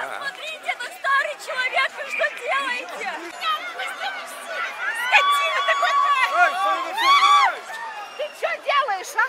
Посмотрите, этот старый человек, вы что делаете? Скотина такой! Ты что делаешь, а?